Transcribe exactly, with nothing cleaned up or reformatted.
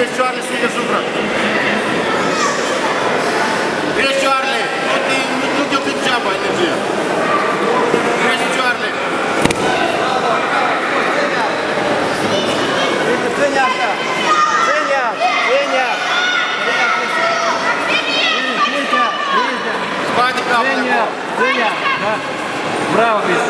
Через Чарлі свій зубра. Через Чарлі. Тут його підчапай, не діє. Через Чарлі. Синя, синя, синя. Синя, синя. Браво, Петя.